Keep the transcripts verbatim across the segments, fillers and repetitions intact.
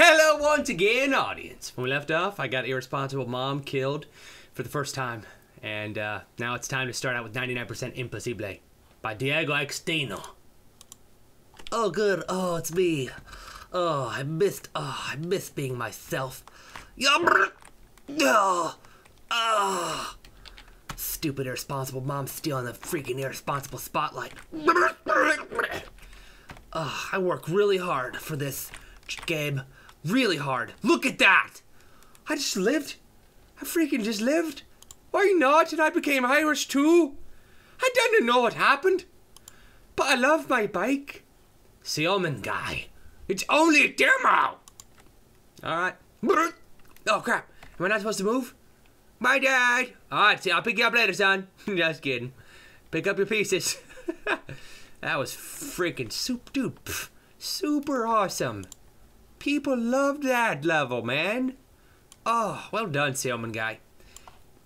Hello once again, audience. When we left off, I got Irresponsible Mom killed for the first time. And uh, now it's time to start out with ninety-nine percent Impossible by Diego Extino. Oh good, oh it's me. Oh, I missed, oh, I miss being myself. Oh, oh. Stupid irresponsible mom stealing the freaking irresponsible spotlight. Oh, I work really hard for this game. Really hard. Look at that! I just lived. I freaking just lived. Why not? And I became Irish too. I don't know what happened. But I love my bike. Seaman guy. It's only a demo! Alright. Oh crap. Am I not supposed to move? My dad! Alright, see, I'll pick you up later, son. Just kidding. Pick up your pieces. That was freaking soup dude. Pff, super awesome. People loved that level, man. Oh, well done, Salmon guy.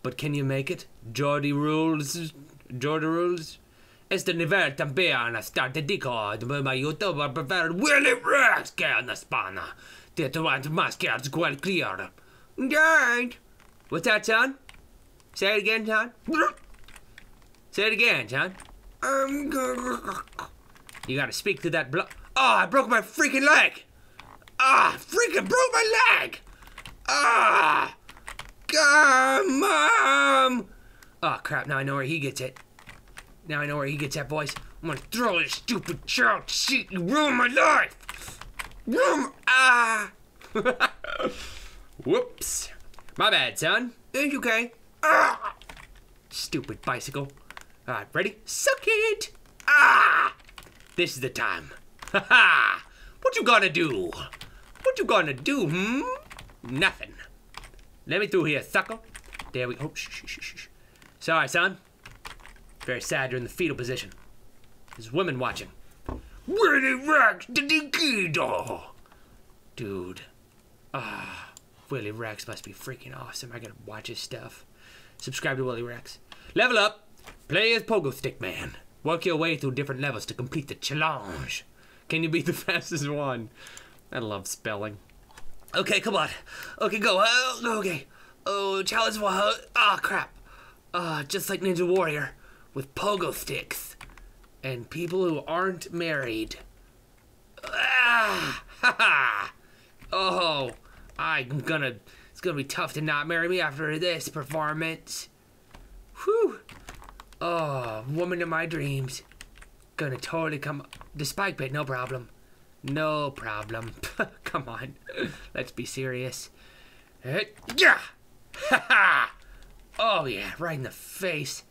But can you make it? Jordy rules. Jordy rules. It's the nivel también está dedicado de mi youtuber preferred Willy Rex que en España. De tu más que es cualquier. Dang. What's that, son? Say it again, son. Say it again, son. Um, you gotta speak through that block. Oh, I broke my freaking leg! Ah, oh, freaking broke my leg! Ah! Oh, God, Mom! Oh, crap, now I know where he gets it. Now I know where he gets that, boys. I'm gonna throw this stupid child seat. You ruined my life! Ruined Ah! Whoops. My bad, son. It's okay. Ah! Stupid bicycle. Alright, ready? Suck it! Ah! This is the time. Ha ha! What you gonna do? What you gonna do, hmm? Nothing. Let me through here, sucker. There we go. Oh, shh, shh, shh, shh. Sorry, son. Very sad you're in the fetal position. There's women watching. Where the Rex did he get? Oh, dude. Ah. Willy Rex must be freaking awesome. I gotta watch his stuff. Subscribe to Willy Rex. Level up. Play as Pogo Stick Man. Work your way through different levels to complete the challenge. Can you beat the fastest one? I love spelling. Okay, come on. Okay, go. Uh, okay. Oh, challenge one. Ah, oh, crap. Uh, just like Ninja Warrior with pogo sticks and people who aren't married. Ah, ha ha. Oh, I'm gonna. It's gonna be tough to not marry me after this performance. Whew. Oh, woman of my dreams. Gonna totally come. The spike pit, no problem. No problem. Come on. Let's be serious. Yeah! Ha ha! Oh yeah, right in the face.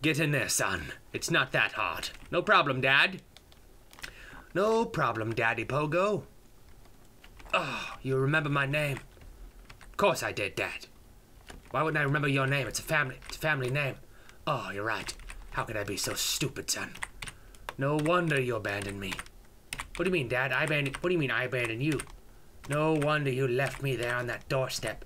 Get in there, son. It's not that hard. No problem, Dad. No problem, Daddy Pogo. Oh, you remember my name. Of course I did, Dad. Why wouldn't I remember your name? It's a family. It's a family name. Oh, you're right. How could I be so stupid, son? No wonder you abandoned me. What do you mean, Dad? I abandoned... What do you mean I abandoned you? No wonder you left me there on that doorstep.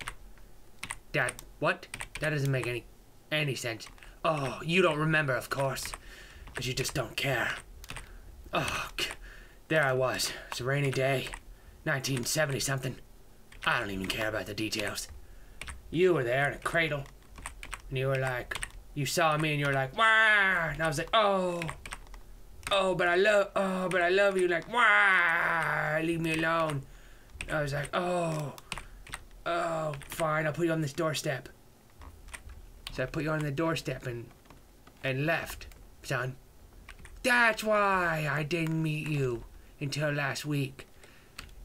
Dad, what? That doesn't make any... any sense. Oh, you don't remember, of course. Because you just don't care. Oh, there I was. It's a rainy day. nineteen seventy something. I don't even care about the details. You were there in a cradle. And you were like... You saw me and you were like, wah! And I was like, oh, oh, but I love, oh, but I love you. Like, wah! Leave me alone. And I was like, oh, oh, fine. I'll put you on this doorstep. So I put you on the doorstep and and left, son. That's why I didn't meet you until last week.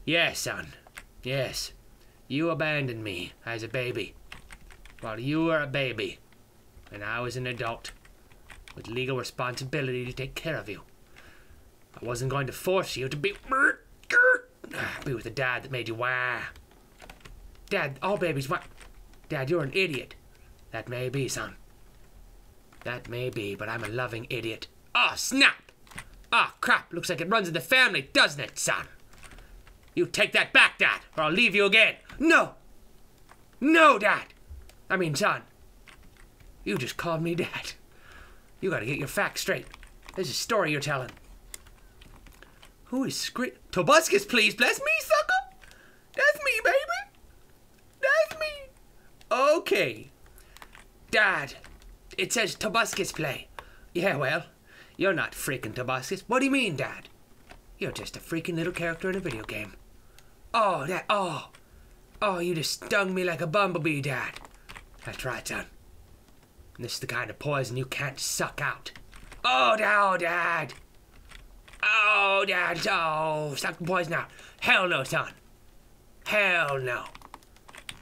Yes, son. Yes, you abandoned me as a baby. Well, you were a baby. And I was an adult with legal responsibility to take care of you. I wasn't going to force you to be be with a dad that made you wah. Dad, all babies wah. Dad, you're an idiot. That may be, son. That may be, but I'm a loving idiot. Oh, snap! Oh, crap, looks like it runs in the family, doesn't it, son? You take that back, Dad, or I'll leave you again. No! No, Dad! I mean, son. You just called me Dad. You gotta get your facts straight. There's a story you're telling. Who is screaming? Tobuscus, please bless me, sucker! play. Dad, it says Tobuscus play. Yeah, well, you're not freaking Tobuscus. What do you mean, Dad? You're just a freaking little character in a video game. Oh, that, oh. Oh, you just stung me like a bumblebee, Dad. That's right, son. This is the kind of poison you can't suck out. Oh, no, Dad. Oh, Dad, oh, suck the poison out. Hell no, son. Hell no.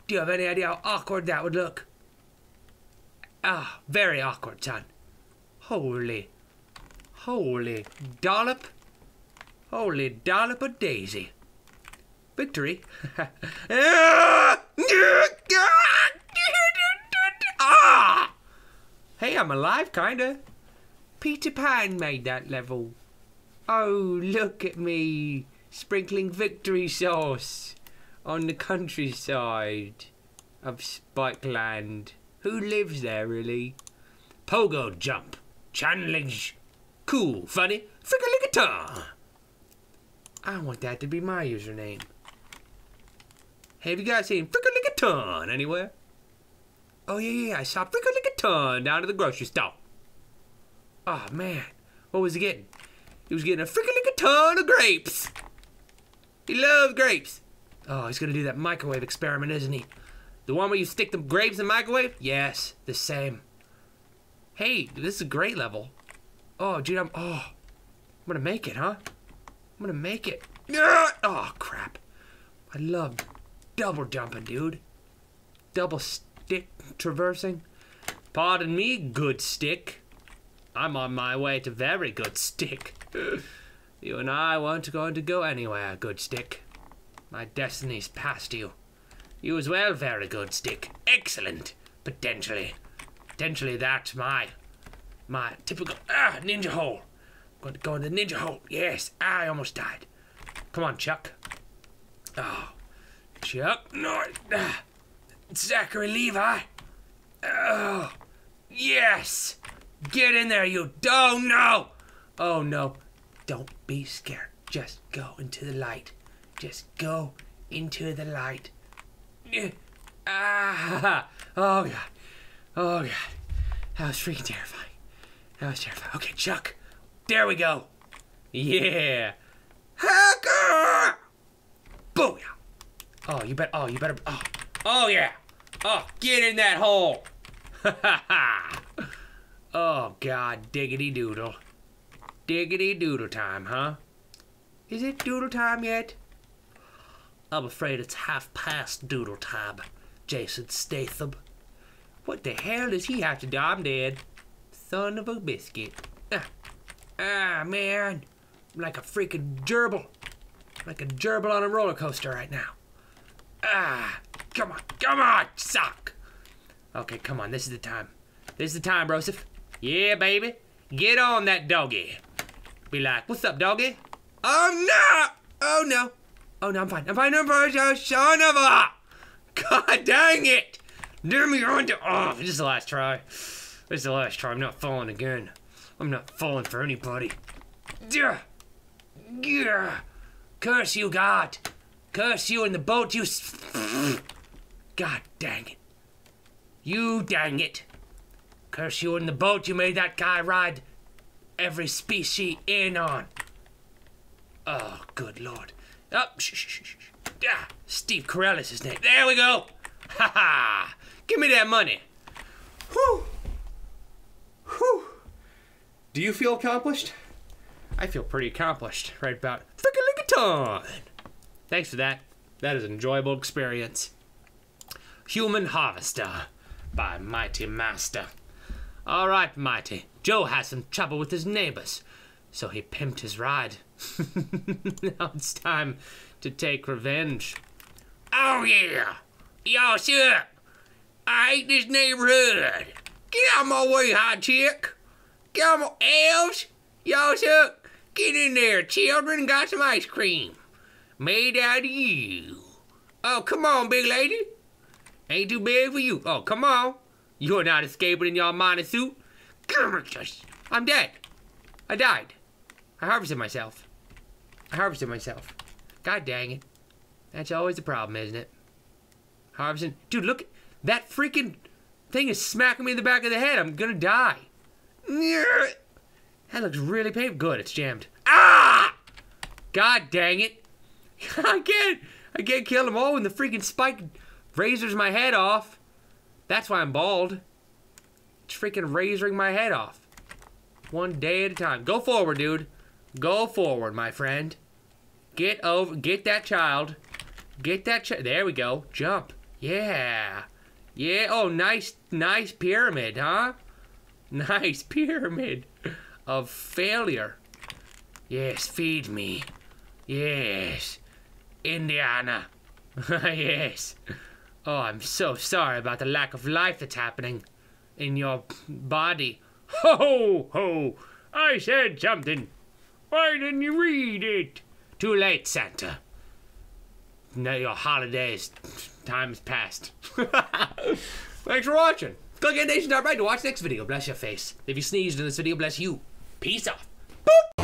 Do you have any idea how awkward that would look? Ah, oh, very awkward, son. Holy, holy dollop. Holy dollop of daisy. Victory. Ah! Hey, I'm alive, kinda. Peter Pan made that level. Oh, look at me, sprinkling victory sauce on the countryside of Spikeland. Who lives there, really? Pogo jump, challenge, cool, funny, fricka-lick-a-tar. I want that to be my username. Have you guys seen Fricka-Lick-a-Ton anywhere? Oh yeah, yeah, I saw Fricka-Lick-a-Ton down at the grocery store. Oh man, what was he getting? He was getting a Fricka-Lick-a-Ton of grapes. He loves grapes. Oh, he's gonna do that microwave experiment, isn't he? The one where you stick the grapes in the microwave? Yes, the same. Hey, this is a great level. Oh, dude, I'm, oh, I'm gonna make it, huh? I'm gonna make it. Oh, crap. I love double jumping, dude. Double stick traversing. Pardon me, good stick. I'm on my way to very good stick. You and I weren't going to go anywhere, good stick. My destiny's past you. You as well, very good stick. Excellent. Potentially. Potentially that's my, my typical ah, ninja hole. Going to go in the ninja hole. Yes, I almost died. Come on, Chuck. Oh, Chuck. No, ah. Zachary Levi. Oh, yes. Get in there, you. Oh, no. Oh, no. Don't be scared. Just go into the light. Just go into the light. Ah. Oh, God. Oh, God. That was freaking terrifying. That was terrifying. Okay, Chuck. There we go. Yeah. Hacker! Booyah. Oh, you better, oh, you better, oh, oh yeah. Oh, get in that hole. Ha ha ha. Oh, God, diggity doodle. Diggity doodle time, huh? Is it doodle time yet? I'm afraid it's half past doodle time, Jason Statham. What the hell does he have to do? I'm dead. Son of a biscuit. Ah. Ah, man, I'm like a freaking gerbil. I'm like a gerbil on a roller coaster right now. Ah, come on, come on, suck. Okay, come on, this is the time. This is the time, Broseph. Yeah, baby, get on that doggy. Be like, what's up, doggy? Oh, no, oh, no. Oh, no, I'm fine, I'm fine, I'm fine, I'm son of a. God dang it. Do me on to, oh, this is the last try. This is the last try, I'm not falling again. I'm not falling for anybody. Curse you, God. Curse you in the boat, you... God dang it. You dang it. Curse you in the boat you made that guy ride every species in on. Oh, good Lord. Oh, shh, shh, shh, shh. Ah, Steve Carell is his name. There we go. Ha ha. Give me that money. Whew. Whew. Do you feel accomplished? I feel pretty accomplished right about fricka-lick-a-ton. Thanks for that. That is an enjoyable experience. Human Harvester by Mighty Master. All right, Mighty. Joe has some trouble with his neighbors, so he pimped his ride. Now it's time to take revenge. Oh, yeah. Yo, sir. I hate this neighborhood. Get out of my way, hot chick. Come on, elves. Y'all suck. Get in there, children. Got some ice cream. Made out of you. Oh, come on, big lady. Ain't too big for you. Oh, come on. You're not escaping in your minor suit. I'm dead. I died. I harvested myself. I harvested myself. God dang it. That's always the problem, isn't it? Harvesting. Dude, look. That freaking Thing is smacking me in the back of the head. I'm gonna die. That looks really painful. Good, it's jammed. Ah! God dang it. I can't. I can't kill them all when the freaking spike razors my head off. That's why I'm bald. It's freaking razoring my head off. One day at a time. Go forward, dude. Go forward, my friend. Get over. Get that child. Get that child. There we go. Jump. Yeah. Yeah. Oh, nice, nice pyramid, huh? Nice pyramid of failure. Yes, feed me. Yes. Indiana. Yes. Oh, I'm so sorry about the lack of life that's happening in your body. Ho, ho, ho. I said something. Why didn't you read it? Too late, Santa. Now your holidays, time's past. Thanks for watching. Click on nation dot right to watch the next video. Bless your face. If you sneezed in this video, bless you. Peace off. Boop.